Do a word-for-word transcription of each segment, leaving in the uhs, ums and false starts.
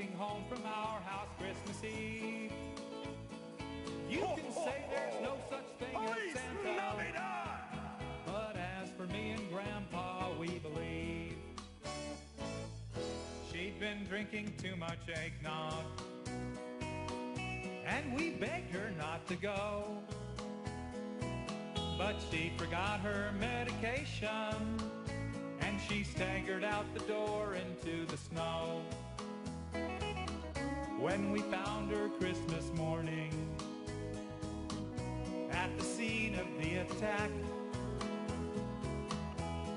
walking home from our house Christmas Eve. You can say there's no such thing as Santa, but as for me and Grandpa, we believe. She'd been drinking too much eggnog, and we begged her not to go, but she forgot her medication, and she staggered out the door into the snow. When we found her Christmas morning at the scene of the attack,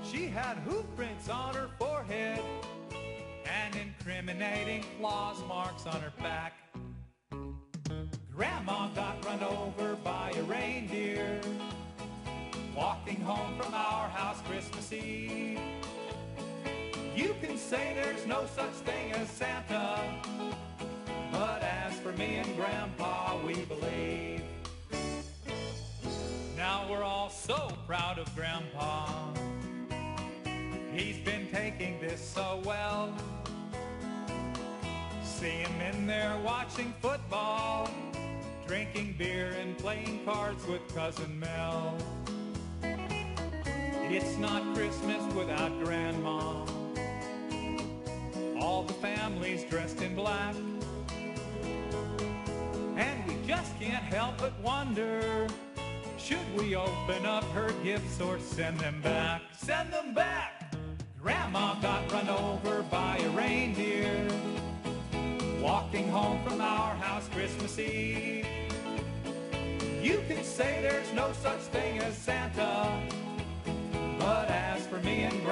she had hoof prints on her forehead and incriminating claw marks on her back. Grandma got run over by a reindeer walking home from our house Christmas Eve. You can say there's no such thing as Santa, but as for me and Grandpa, we believe. Now we're all so proud of Grandpa. He's been taking this so well. See him in there watching football, drinking beer and playing cards with Cousin Mel. It's not Christmas without Grandma. All the family's dressed in black, and we just can't help but wonder, should we open up her gifts or send them back? Send them back! Grandma got run over by a reindeer walking home from our house Christmas Eve. You can say there's no such thing as Santa, but as for me and